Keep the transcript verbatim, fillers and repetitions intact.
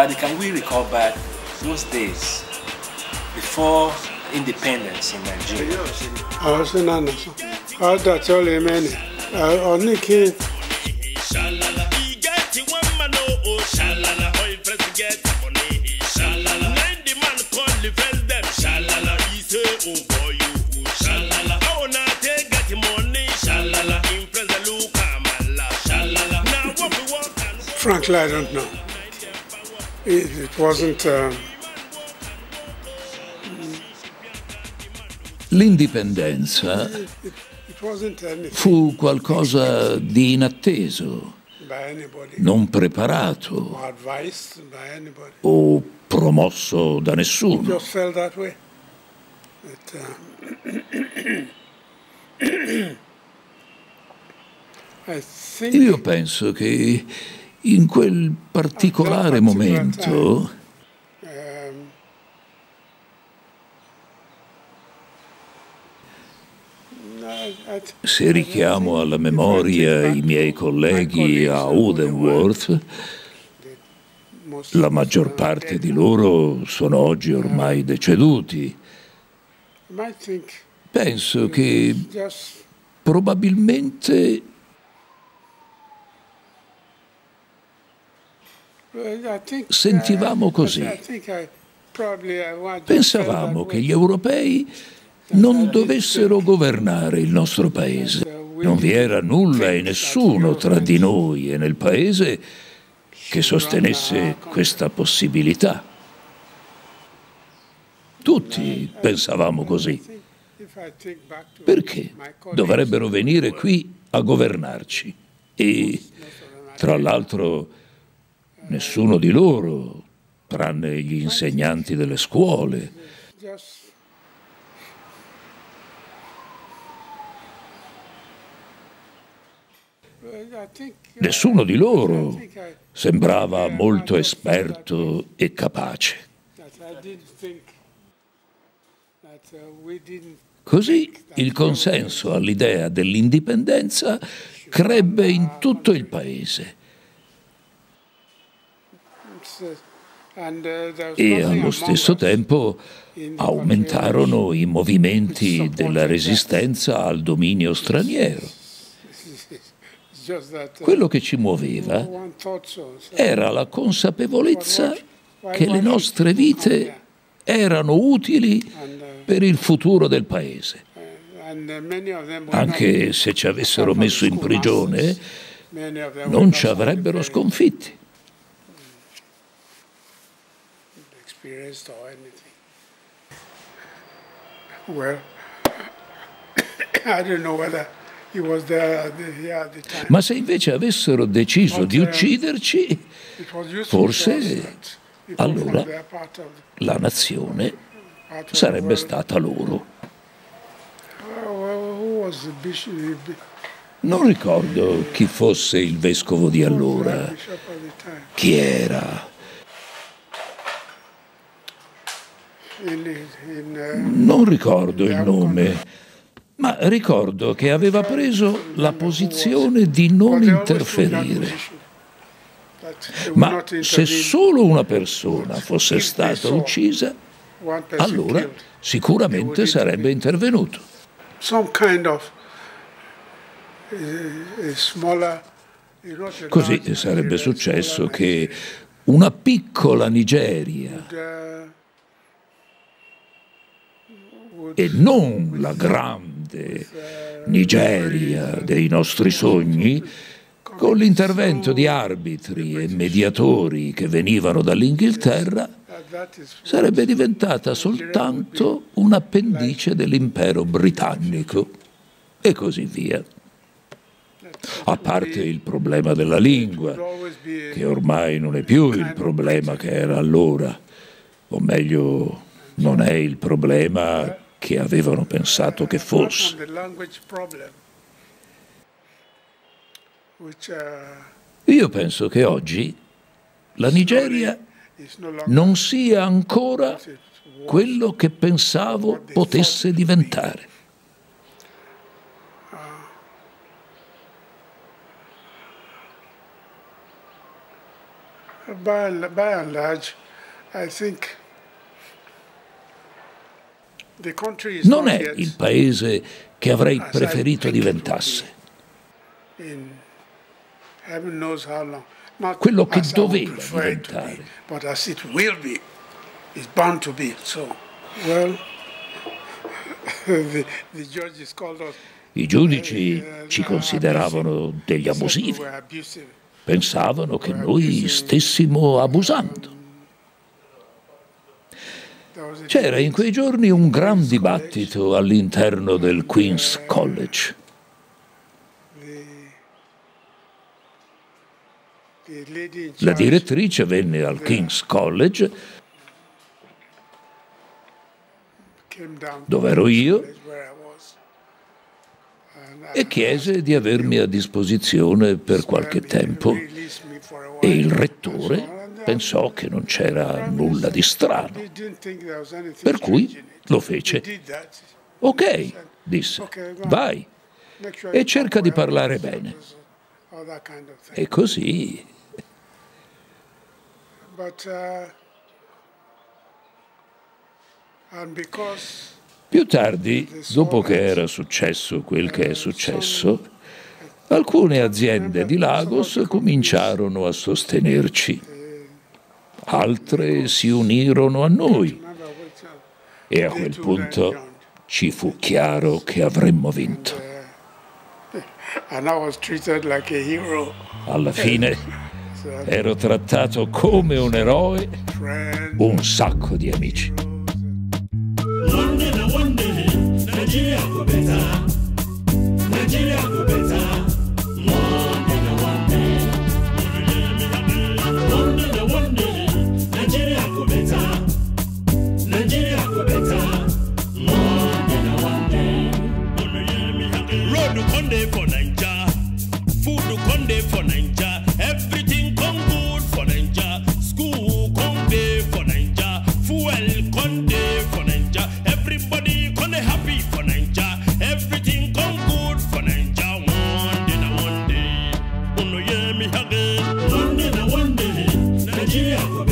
Daddy, can we recall back those days before independence in Nigeria? I was in Anderson. I was at all in many. I only came. Frankly, I don't know. It, it wasn't. Um... L'indipendenza fu qualcosa di inatteso, non preparato o promosso da nessuno. Io penso che in quel particolare momento se richiamo alla memoria i miei colleghi a Odenworth, la maggior parte di loro sono oggi ormai deceduti. Penso che probabilmente sentivamo così. Pensavamo che gli europei non dovessero governare il nostro paese. Non vi era nulla e nessuno tra di noi e nel paese che sostenesse questa possibilità. Tutti pensavamo così. Perché dovrebbero venire qui a governarci? E, tra l'altro, nessuno di loro, tranne gli insegnanti delle scuole. Nessuno di loro sembrava molto esperto e capace. Così il consenso all'idea dell'indipendenza crebbe in tutto il paese. E allo stesso tempo aumentarono i movimenti della resistenza al dominio straniero. Quello che ci muoveva era la consapevolezza che le nostre vite erano utili per il futuro del paese. Anche se ci avessero messo in prigione, non ci avrebbero sconfitti. Ma se invece avessero deciso di ucciderci, forse allora la nazione sarebbe stata loro. Non ricordo chi fosse il vescovo di allora, chi era. Non ricordo il nome, ma ricordo che aveva preso la posizione di non interferire. Ma se solo una persona fosse stata uccisa, allora sicuramente sarebbe intervenuto. Così sarebbe successo che una piccola Nigeria, e non la grande Nigeria dei nostri sogni, con l'intervento di arbitri e mediatori che venivano dall'Inghilterra, sarebbe diventata soltanto un appendice dell'impero britannico e così via. A parte il problema della lingua, che ormai non è più il problema che era allora, o meglio, non è il problema che avevano pensato che fosse. Io penso che oggi la Nigeria non sia ancora quello che pensavo potesse diventare. by and, by and large, I think the country is not yet. Non è il paese che avrei preferito diventasse. In heaven knows how long. Not quello che doveva diventare. Be, but as it will be, it's bound to be. So, well, the, the judges called us. I giudici ci consideravano degli abusivi, pensavano che noi stessimo abusando. C'era in quei giorni un gran dibattito all'interno del Queen's College. La direttrice venne al Queen's College, dove ero io, e chiese di avermi a disposizione per qualche tempo, e il rettore pensò che non c'era nulla di strano, per cui lo fece. Ok, disse, vai e cerca di parlare bene. E così. Più tardi, dopo che era successo quel che è successo, alcune aziende di Lagos cominciarono a sostenerci, altre si unirono a noi e a quel punto ci fu chiaro che avremmo vinto. Alla fine ero trattato come un eroe, un sacco di amici. Nigeria go better. Nigeria go better. More than a one day. More than a one day. Nigeria go better. Nigeria go better. More than a one day. Road to Conde for Naija. Food to Conde for Naija. Everything come good for Naija. School Conde for Naija. Fuel Conde for Naija. Everybody Conde happy. One day, one day, Nigeria.